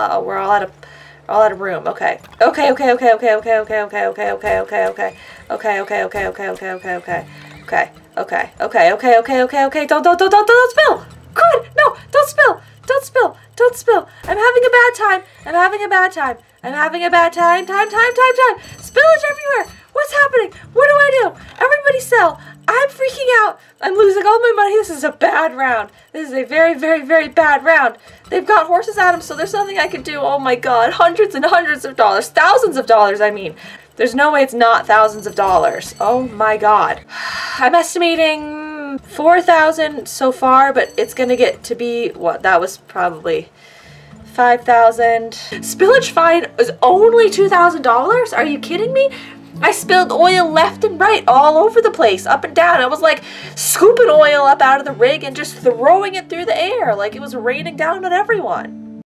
Uh-oh, we're all out of room. Okay. Don't spill. God, no, don't spill. I'm having a bad time. Time. Spillage everywhere. What's happening? What do I do? Everybody sell. I'm freaking out. I'm losing all my money. This is a bad round. This is a very, very, very bad round. They've got horses at them, so there's nothing I can do. Oh my god. Hundreds and hundreds of dollars. Thousands of dollars, I mean. There's no way it's not thousands of dollars. Oh my god. I'm estimating 4,000 so far, but it's gonna get to be, what, that was probably 5,000. Spillage fine is only $2,000? Are you kidding me? I spilled oil left and right all over the place, up and down. I was like scooping oil up out of the rig and just throwing it through the air like it was raining down on everyone.